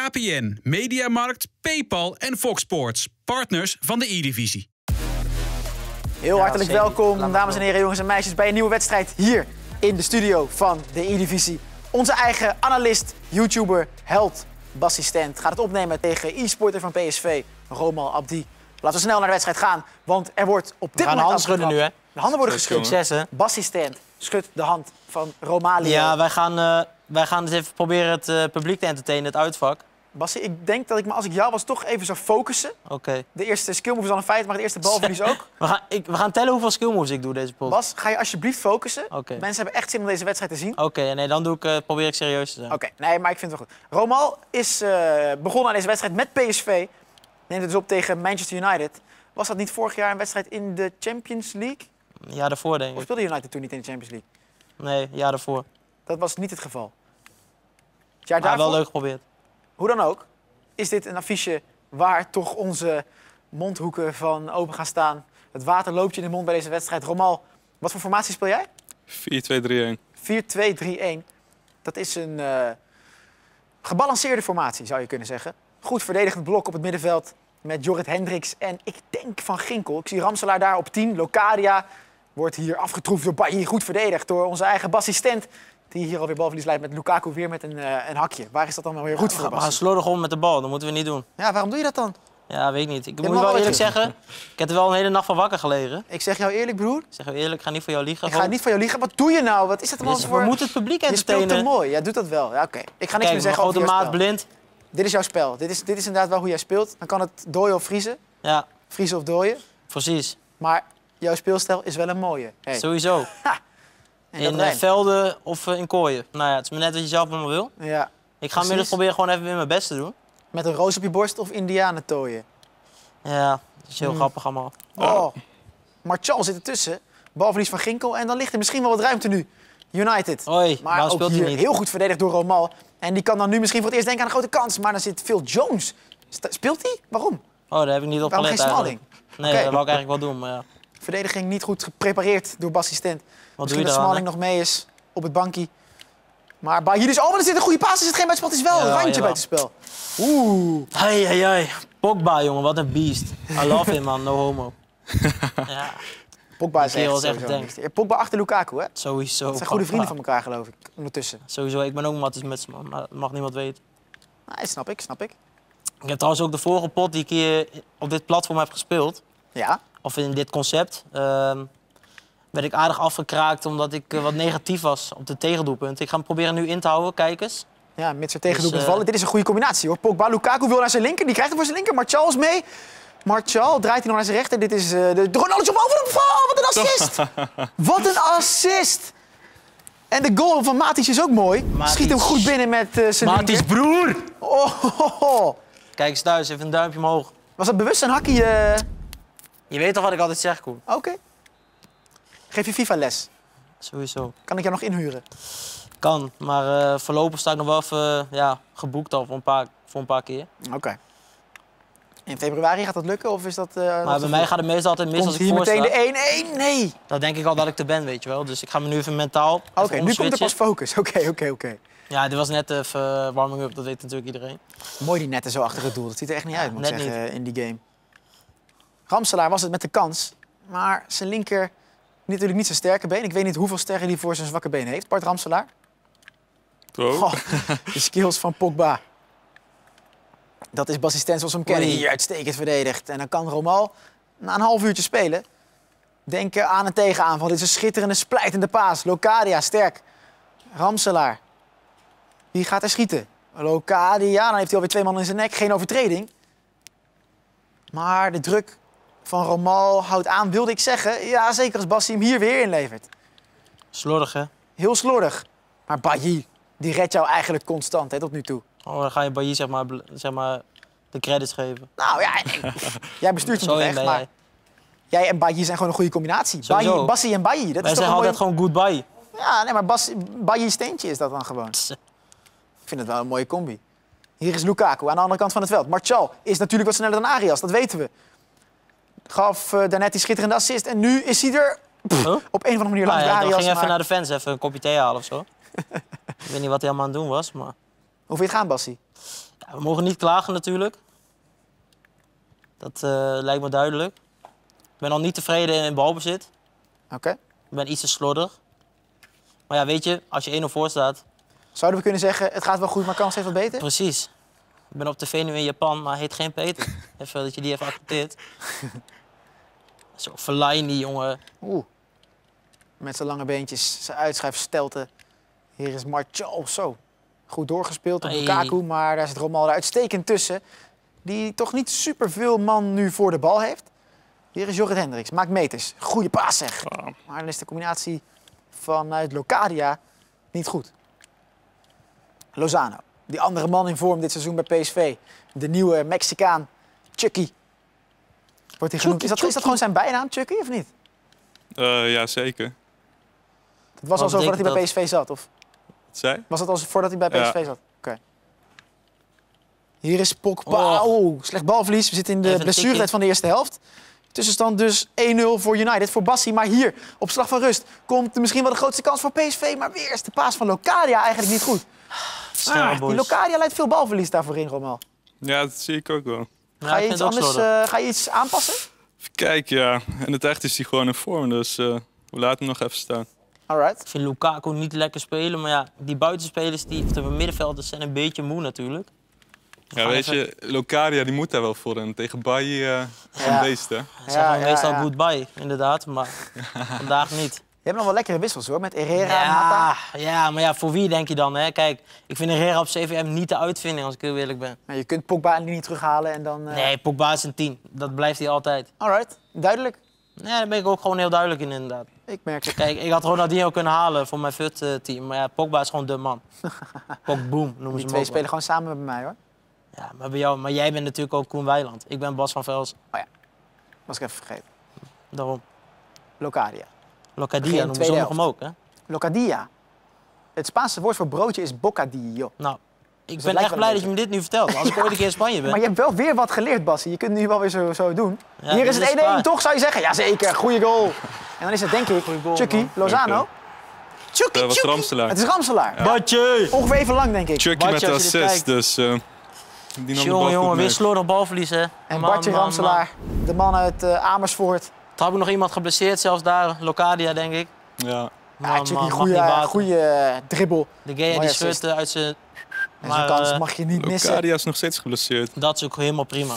KPN, Mediamarkt, Paypal en Fox Sports. Partners van de E-Divisie. Heel hartelijk welkom, dames en heren, jongens en meisjes, bij een nieuwe wedstrijd hier in de studio van de E-Divisie. Onze eigen analist, YouTuber, held, Bassistent gaat het opnemen tegen e-sporter van PSV, Romal Abdi. Laten we snel naar de wedstrijd gaan, want er wordt op dit moment afgetrapt. Nu, hè? De handen worden geschud. Succes, Bassistent schudt de hand van Romal. Ja, wij gaan dus even proberen het publiek te entertainen, het uitvak. Bassie, ik denk dat ik me, als ik jou was, toch even zou focussen. Oké. De eerste skillmove is al een feit, maar de eerste balverlies ook. We gaan tellen hoeveel skillmoves ik doe deze pot. Bas, ga je alsjeblieft focussen. Oké. Mensen hebben echt zin om deze wedstrijd te zien. Oké, nee, dan probeer ik serieus te zijn. Oké, nee, maar ik vind het wel goed. Romal is begonnen aan deze wedstrijd met PSV. Neemt het dus op tegen Manchester United. Was dat niet vorig jaar een wedstrijd in de Champions League? Ja, daarvoor denk ik. Of speelde United toen niet in de Champions League? Nee, ja, daarvoor. Dat was niet het geval. Het jaar daarvoor... wel leuk geprobeerd. Hoe dan ook, is dit een affiche waar toch onze mondhoeken van open gaan staan. Het water loopt je in de mond bij deze wedstrijd. Romal, wat voor formatie speel jij? 4-2-3-1. 4-2-3-1. Dat is een gebalanceerde formatie, zou je kunnen zeggen. Goed verdedigend blok op het middenveld met Jorrit Hendriks en ik denk Van Ginkel. Ik zie Ramselaar daar op 10. Locadia wordt hier afgetroefd door Bailly. Goed verdedigd door onze eigen Bassistent. Die hier alweer balverlies leidt met Lukaku weer met een hakje. Waar is dat dan weer goed voor, Bas? We gaan slordig om met de bal, dat moeten we niet doen. Ja, waarom doe je dat dan? Ja, weet ik niet. Ik moet wel eerlijk zeggen, ik heb er wel een hele nacht van wakker gelegen. Ik zeg jou eerlijk, broer. Ik zeg jou eerlijk, ik ga niet voor jou liegen. Ik ga niet voor jou liegen. Wat doe je nou? Wat is dat allemaal voor... We moeten het publiek entertainen. Je speelt te mooi. Ja, doet dat wel. Ja, oké. Ik ga niks meer zeggen over jouw spel. Maat blind. Dit is jouw spel. Dit is inderdaad wel hoe jij speelt. Dan kan het dooien of vriezen. Ja. Vriezen of dooien. Precies. Maar jouw speelstijl is wel een mooie. Hey. Sowieso. Ha. In velden of in kooien. Nou ja, het is maar net wat je zelf maar wil. Ja, ik ga inmiddels proberen gewoon even weer mijn best te doen. Met een roos op je borst of indianen tooien? Ja, dat is heel grappig allemaal. Oh, Martial zit ertussen. Balverlies van Ginkel en dan ligt er misschien wel wat ruimte nu. United. Oei, maar ook speelt hier niet. Heel goed verdedigd door Romal. En die kan dan nu misschien voor het eerst denken aan een grote kans. Maar dan zit Phil Jones. Speelt hij? Waarom? Oh, daar heb ik niet op gelet eigenlijk. Nee, dat wou ik eigenlijk wel doen, maar ja. Verdediging niet goed geprepareerd door Bassistent. Misschien dat Smalling nog mee is op het bankje. Maar Bailly dus... Oh, maar er zit een goede paas. Er zit geen buitenspel. Het is wel een randje buitenspel. Oeh. Hey, hey, hey. Pogba, jongen. Wat een beest. I love him, man. No homo. Ja. Pogba is echt tank. Pogba achter Lukaku, hè? Sowieso. Dat zijn goede vrienden van elkaar, geloof ik. Ondertussen. Sowieso. Ik ben ook Matić met z'n man. Maar dat mag niemand weten. Nee, snap ik. Snap ik. Ik heb trouwens ook de vorige pot die ik hier op dit platform heb gespeeld. Ja. Of in dit concept. Werd ik aardig afgekraakt omdat ik wat negatief was op de tegendoelpunt. Ik ga hem proberen nu in te houden, kijkers. Ja, mits er tegendoelpunt vallen. Dit is een goede combinatie, hoor. Pogba, Lukaku wil naar zijn linker. Die krijgt hem voor zijn linker. Martial is mee. Martial draait hij nog naar zijn rechter. Dit is de Ronaldo op over hem. Wat een assist! Wat een assist! En de goal van Matić is ook mooi. Matić. Schiet hem goed binnen met zijn linker. Matić, broer! Oh. Kijk eens thuis, even een duimpje omhoog. Was dat bewust een hakkie? Je weet toch wat ik altijd zeg, Koen? Oké. Geef je FIFA les? Sowieso. Kan ik jou nog inhuren? Kan, maar voorlopig sta ik nog wel even geboekt al voor een paar keer. Oké. In februari gaat dat lukken of is dat... maar bij mij gaat het meestal altijd mis als ik voorsta. Komt hier meteen de 1-1? Nee! Dan denk ik al dat ik er ben, weet je wel. Dus ik ga me nu even mentaal omswitchen. Nu komt er pas focus. Oké. Ja, dit was net even warming-up, dat weet natuurlijk iedereen. Mooi die netten zo achter het doel. Dat ziet er echt niet uit, moet ik zeggen, in die game. Ramselaar was het met de kans, maar zijn linker... Natuurlijk niet zijn sterke been. Ik weet niet hoeveel sterren hij voor zijn zwakke been heeft. Bart Ramselaar. Oh, de skills van Pogba. Dat is Bassistent zoals we hem kennen. Hier uitstekend verdedigd. En dan kan Romal na een half uurtje spelen. Denken aan een tegenaanval. Dit is een schitterende, splijtende paas. Locadia, sterk. Ramselaar. Wie gaat er schieten? Locadia. Dan heeft hij alweer twee man in zijn nek. Geen overtreding. Maar de druk... Van Romal houdt aan, wilde ik zeggen. Ja, zeker als Bassie hem hier weer inlevert. Slordig, hè? Heel slordig. Maar Bailly, die redt jou eigenlijk constant, hè, tot nu toe. Oh, dan ga je Bailly zeg maar de credits geven. Nou ja, jij bestuurt hem niet echt, maar... Jij en Bailly zijn gewoon een goede combinatie. Bassie en Bailly, dat is toch zijn altijd gewoon good Bailly. Ja, nee, maar Bailly steentje is dat dan gewoon. Ik vind het wel een mooie combi. Hier is Lukaku aan de andere kant van het veld. Martial is natuurlijk wat sneller dan Arias, dat weten we. Gaf daarnet die schitterende assist en nu is hij er op een of andere manier langs. Ja, ik ging even naar de fans, even een kopje thee halen of zo. Ik weet niet wat hij allemaal aan het doen was, maar... Hoe vind je het gaan, Bassie? Ja, we mogen niet klagen natuurlijk. Dat lijkt me duidelijk. Ik ben nog niet tevreden in balbezit. Oké. Ik ben iets te slordig. Maar ja, weet je, als je 1-0 voor staat... Zouden we kunnen zeggen, het gaat wel goed, maar kans heeft wat beter? Precies. Ik ben op tv nu in Japan, maar heet geen Peter. Even dat je die even accepteert. Zo, Fellaini, jongen. Oeh. Met zijn lange beentjes, zijn uitschrijfstelten. Hier is Martial, zo. Goed doorgespeeld op Lukaku, maar daar zit Romal er uitstekend tussen. Die toch niet superveel man nu voor de bal heeft. Hier is Jorrit Hendriks, maakt meters. Goeie paas, zeg. Oh. Maar dan is de combinatie vanuit Locadia niet goed. Lozano, die andere man in vorm dit seizoen bij PSV. De nieuwe Mexicaan, Chucky. Wordt hij genoemd? Is dat gewoon zijn bijnaam, Chucky, of niet? Ja, zeker. Het was al zo voordat hij bij PSV zat, of? Wat zei? Was dat al voordat hij bij PSV zat? Oké. Hier is Pogba. Oh, slecht balverlies. We zitten in de blessuretijd van de eerste helft. Tussenstand dus 1-0 voor United, voor Bassi. Maar hier, op slag van rust, komt misschien wel de grootste kans voor PSV. Maar weer is de paas van Locadia eigenlijk niet goed. Die Locadia leidt veel balverlies daarvoor in, Romal. Ja, dat zie ik ook wel. Ga je iets anders, ga je iets aanpassen? Even kijken, ja. In het echt is hij gewoon in vorm, dus we laten hem nog even staan. Alright. Ik vind Lukaku niet lekker spelen, maar ja, die buitenspelers, of de middenvelders, zijn een beetje moe natuurlijk. Ja, weet je, Locadia die moet daar wel voor en tegen Bailly een beest, hè? Ze zeggen meestal goodbye, inderdaad, maar vandaag niet. Je hebt nog wel lekkere wissels, hoor, met Herrera en Mata. Ja, maar ja, voor wie denk je dan, hè? Kijk, ik vind Herrera op CVM niet de uitvinding, als ik heel eerlijk ben. Nou, je kunt Pogba niet terughalen en dan... Nee, Pogba is een 10. Dat blijft hij altijd. Alright, duidelijk. Ja, daar ben ik ook gewoon heel duidelijk in, inderdaad. Ik merk het. Kijk, ik had Ronaldinho kunnen halen voor mijn FUT-team, maar ja, Pogba is gewoon de man. Pogboom, noemen ze hem. Die twee spelen gewoon samen bij mij, hoor. Ja, maar, bij jou, maar jij bent natuurlijk ook Koen Weiland. Ik ben Bas van Velsen. Oh ja, was ik even vergeten. Daarom. Locadia. Locadia noemen ze hem ook, hè? Locadia. Het Spaanse woord voor broodje is bocadillo. Nou, ik ben echt blij dat je me dit nu vertelt. Als ik ooit een keer in Spanje ben. Maar je hebt wel weer wat geleerd, Bassie. Je kunt nu wel weer zo doen. Ja, hier is het 1-1, toch, zou je zeggen? Jazeker, goede goal. En dan is het, denk ik, Chucky, Lozano. Chucky, dat was Ramselaar. Het is Ramselaar. Ja. Batje. Ongeveer even lang, denk ik. Chucky met de assist, dus... Jongen, weer slordig balverlies, hè. En Bartje Ramselaar, de man uit Amersfoort. Toen had ik nog iemand geblesseerd, zelfs daar. Locadia, denk ik. Ja. Man, ja, een goede dribbel. De Gea die schudt uit zijn... Maar zo'n kans mag je niet missen. Locadia is nog steeds geblesseerd. Dat is ook helemaal prima.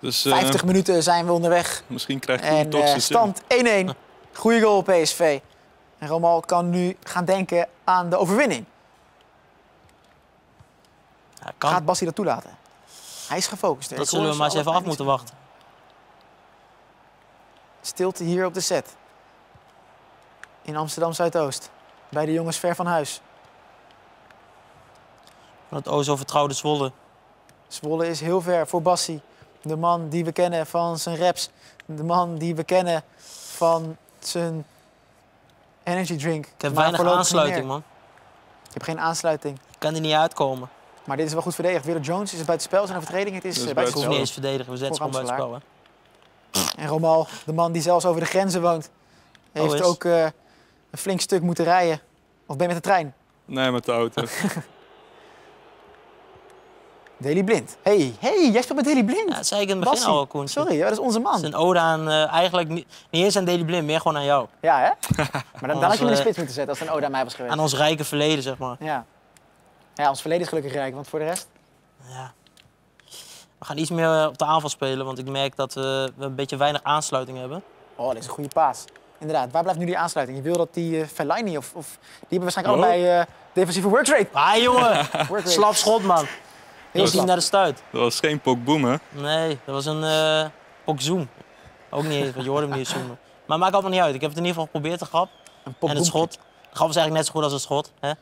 Dus, 50 minuten zijn we onderweg. Misschien krijgt hij een toxische stand 1-1. Goeie goal PSV. En Romal kan nu gaan denken aan de overwinning. Gaat Bassi dat toelaten? Hij is gefocust. Dat zullen we maar eens even af moeten wachten. Stilte hier op de set. In Amsterdam Zuidoost. Bij de jongens ver van huis. Van het o zo vertrouwde Zwolle. Zwolle is heel ver voor Bassi. De man die we kennen van zijn raps. De man die we kennen van zijn energy drink. Ik heb weinig aansluiting, man. Ik heb geen aansluiting. Ik kan er niet uitkomen. Maar dit is wel goed verdedigd. Willem Jones is bij het spel. Zijn overtreding is bij het spel. Niet eens verdedigen. We zetten gewoon bij het spel. Hè? En Romal, de man die zelfs over de grenzen woont, heeft ook een flink stuk moeten rijden. Of ben je met de trein? Nee, met de auto. Daley Blind. Hey, jij speelt met Daley Blind. Ja, dat zei ik in het begin al, Koen. Sorry, dat is onze man. Het is een ode aan, eigenlijk niet eens aan Daley Blind, meer gewoon aan jou. Ja, hè? Maar dan had je me in de spits moeten zetten als het een ode aan mij was geweest. Aan ons rijke verleden, zeg maar. Ja. Ja, ons verleden is gelukkig rijk, want voor de rest? Ja. We gaan iets meer op de aanval spelen, want ik merk dat we een beetje weinig aansluiting hebben. Oh, dat is een goede paas. Inderdaad, waar blijft nu die aansluiting? Je wil dat die Fellaini of die hebben waarschijnlijk allebei defensieve workrate. Ah, jongen. Slap schot, man. Heel slap. Naar de stuit. Dat was geen pokboom, hè? Nee, dat was een pokzoom. Ook niet eens, want je hoorde hem niet zoomen. Maar maakt allemaal niet uit. Ik heb het in ieder geval geprobeerd, de grap. En het schot. De grap is eigenlijk net zo goed als het schot, hè?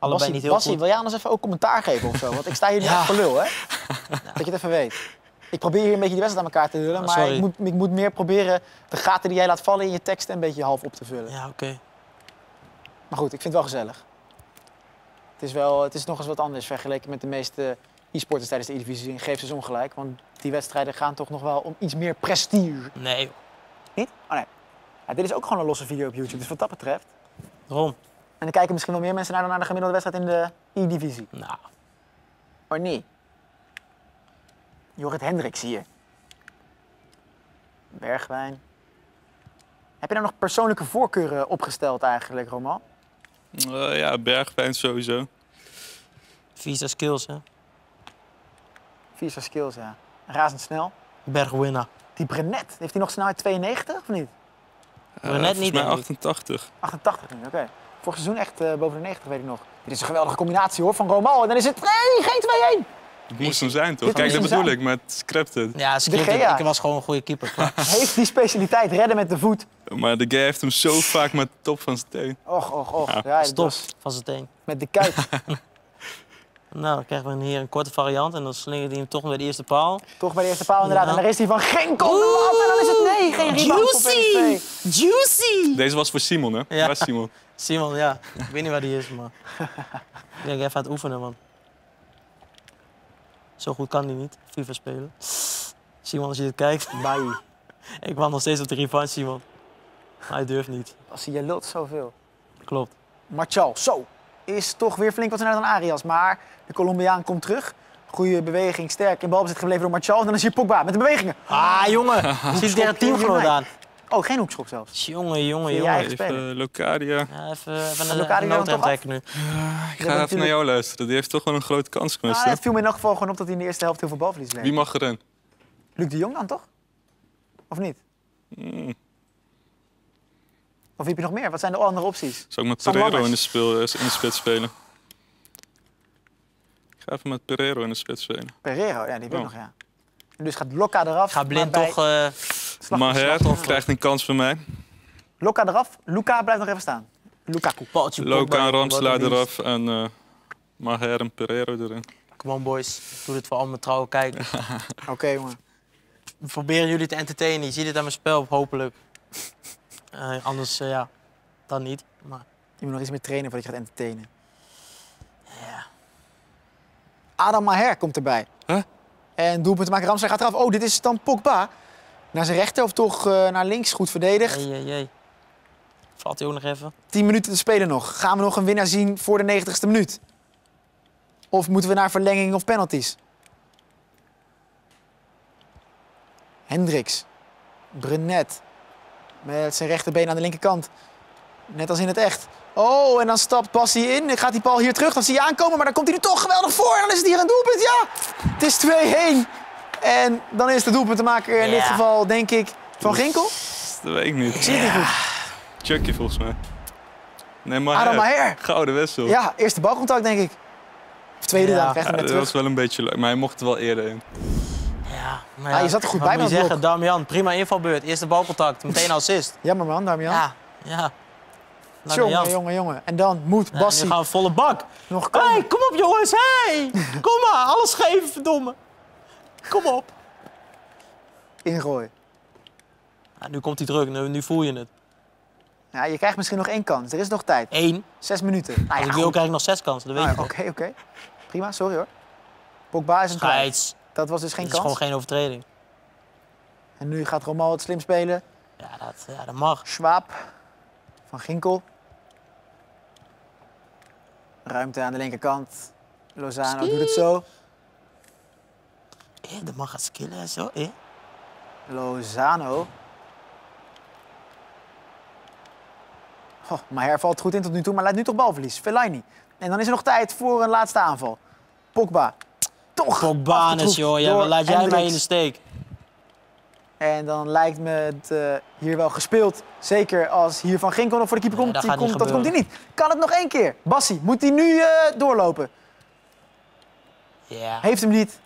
Allebei niet heel goed. Bassie, wil jij anders even ook commentaar geven of zo? Want ik sta hier nu echt voor lul, hè? Ja. Dat je het even weet. Ik probeer hier een beetje die wedstrijd aan elkaar te lullen, maar ik moet meer proberen de gaten die jij laat vallen in je tekst een beetje half op te vullen. Ja, oké. Maar goed, ik vind het wel gezellig. Het is nog eens wat anders vergeleken met de meeste e-sporters tijdens de E-Divisie. En geef ze ongelijk, want die wedstrijden gaan toch nog wel om iets meer prestige. Nee. Niet? Oh nee. Ja, dit is ook gewoon een losse video op YouTube, dus wat dat betreft. Daarom. En dan kijken misschien wel meer mensen naar dan naar de gemiddelde wedstrijd in de E-Divisie. Nou, Oh nee. Jorrit Hendriks zie je. Bergwijn. Heb je nou nog persoonlijke voorkeuren opgesteld eigenlijk, Romal? Ja, Bergwijn sowieso. Visa skills, hè? Visa skills, ja. Razendsnel. Bergwijn. Die Brenet, heeft hij nog snelheid 92 of niet? Brenet niet, maar 88. 88 nu, oké. Okay. Vorig seizoen echt boven de 90, weet ik nog. Dit is een geweldige combinatie hoor, van Romal. En dan is het... Nee, geen 2-1! Het moest hem zijn, toch? Kijk, dat bedoel ik, maar het scripted. Ja, het scripted. Ik was gewoon een goede keeper. Heeft die specialiteit redden met de voet. Maar de guy heeft hem zo vaak met de top van zijn teen. Och, och, och. Ja. Ja, stop van zijn teen. Met de kuit. Nou, dan krijgen we hier een korte variant. En dan slingert hij hem toch bij de eerste paal. Toch bij de eerste paal, inderdaad. Ja. En daar is hij van geen goal. En dan is het nee, geen rebound voor PSV. Juicy! Deze was voor Simon, hè? Ja. Waar is Simon? Simon, ja. Ik weet niet waar die is, maar... Ik denk even aan het oefenen, man. Zo goed kan hij niet, FIFA spelen. Simon, als je dit kijkt. Bailly. Ik wacht nog steeds op de revanche, Simon. Hij durft niet. Jij lult zoveel. Klopt. Martial, zo. Is toch weer flink wat sneller dan Arias. Maar de Colombiaan komt terug. Goede beweging, sterk in balbezit gebleven door Martial. En dan is hier Pogba met de bewegingen. Ah, jongen. Zit tegen het teamgenoot aan. Oh, geen hoekschop zelfs. Jongen. Even Locadia. Ja, even Locadia een noodrem nu. Ik ga even naar jou luisteren. Die heeft toch wel een grote kans gemist. Het viel me in elk geval gewoon op dat hij in de eerste helft heel veel balverlies leed. Wie mag erin? Luc de Jong dan toch? Of niet? Mm. Of heb je nog meer? Wat zijn de andere opties? Zou ik met Pereiro in de spits spelen? Ik ga even met Pereiro in de spits spelen. Pereiro, ja, die wil nog, ja. En dus gaat Loka eraf. Gaat Blind toch... Maher krijgt een kans van mij. Luka eraf. Luka blijft nog even staan. Lukaku. Luka, Ramselaar eraf en Maher en Pereiro erin. Come on boys, ik doe dit voor al mijn trouwe kijkers. Oké, jongen. We proberen jullie te entertainen. Je ziet het aan mijn spel, hopelijk. Anders, ja, dan niet. Maar... Je moet nog iets meer trainen voordat je gaat entertainen. Ja. Adam Maher komt erbij. Huh? En doelpunt maken Ramselaar gaat eraf. Oh, dit is dan Pogba. Naar zijn rechter of toch naar links, goed verdedigd. Valt hij ook nog even. 10 minuten te spelen nog. Gaan we nog een winnaar zien voor de 90ste minuut? Of moeten we naar verlenging of penalties? Hendriks. Brenet. Met zijn rechterbeen aan de linkerkant. Net als in het echt. Oh, en dan stapt Bassi in. Dan gaat die bal hier terug. Dan zie je aankomen, maar dan komt hij er toch geweldig voor. En dan is het hier een doelpunt, ja! Het is 2-1. En dan is de doelpunt te maken in dit geval, denk ik, Van Ginkel? Dat weet ik niet. Ik zie het niet goed. Chucky volgens mij. Nee, maar Adam Maher. Gouden wissel. Ja, eerste balcontact, denk ik. Of tweede dan, recht terug. Dat was wel een beetje leuk, maar hij mocht er wel eerder in. Ja, maar ja, je zat er goed bij met het blok. Damian, prima invalbeurt. Eerste balcontact, meteen assist. Jammer man, Damian. Ja. Jongen. En dan moet Bassie. We gaan volle bak. Nog komen. Hey, kom op jongens, hey! Kom maar, alles geven, verdomme. Kom op. Ingooi. Ja, nu komt die druk, nu voel je het. Ja, je krijgt misschien nog één kans, er is nog tijd. 6 minuten. Nou, als ik wil krijg ik nog 6 kansen, dat weet je. Oké. Prima, sorry hoor. Pogba is een scheids. Dat was dus geen kans. Dat is gewoon geen overtreding. En nu gaat Romal het slim spelen. Ja, dat mag. Schwab. Van Ginkel. Ruimte aan de linkerkant. Lozano doet het zo. Dat mag gaan skillen en zo, Lozano. Oh, Maher valt goed in tot nu toe, maar leidt nu toch balverlies. Fellaini. En dan is er nog tijd voor een laatste aanval. Pogba. Toch! Pogbanus, joh. Ja, laat jij mij in de steek. En dan lijkt me het hier wel gespeeld. Zeker als hier Van Ginkel nog voor de keeper komt. Dat komt hij niet. Kan het nog één keer? Bassi, moet hij nu doorlopen? Ja. Heeft hem niet.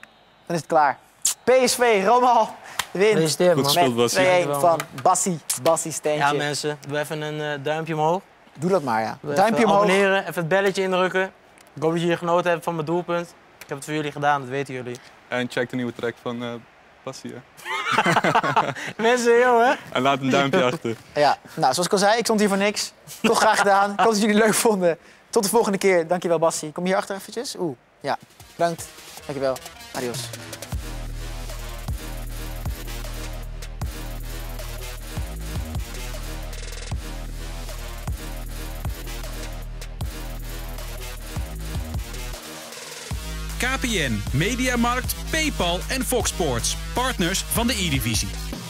Dan is het klaar. PSV, Romal wint met 2-1 van Bassistent. Ja mensen, doe even een duimpje omhoog. Doe dat maar, ja. Doe duimpje omhoog. Abonneren, even het belletje indrukken. Ik hoop dat jullie genoten hebben van mijn doelpunt. Ik heb het voor jullie gedaan, dat weten jullie. En check de nieuwe track van Bassie, hè. Mensen, jongen. En laat een duimpje achter. Ja, nou, zoals ik al zei, ik stond hier voor niks. Toch graag gedaan. Ik hoop dat jullie het leuk vonden. Tot de volgende keer. Dankjewel, Bassie. Kom hier achter eventjes. Ja. Bedankt. Dankjewel. Adios. KPN, Mediamarkt, Paypal en Fox Sports, partners van de E-Divisie.